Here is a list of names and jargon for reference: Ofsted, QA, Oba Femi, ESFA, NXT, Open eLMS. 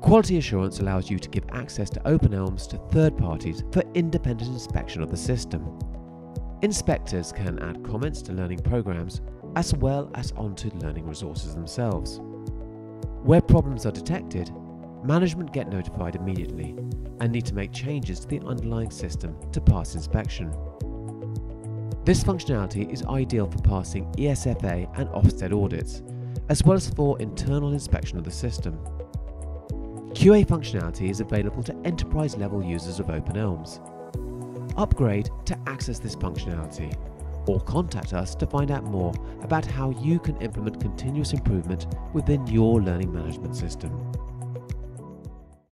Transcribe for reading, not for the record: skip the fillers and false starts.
Quality assurance allows you to give access to Open eLMS to third parties for independent inspection of the system. Inspectors can add comments to learning programs as well as onto learning resources themselves. Where problems are detected, management get notified immediately and need to make changes to the underlying system to pass inspection. This functionality is ideal for passing ESFA and Ofsted audits, as well as for internal inspection of the system. QA functionality is available to enterprise-level users of Open eLMS. Upgrade to access this functionality, or contact us to find out more about how you can implement continuous improvement within your learning management system.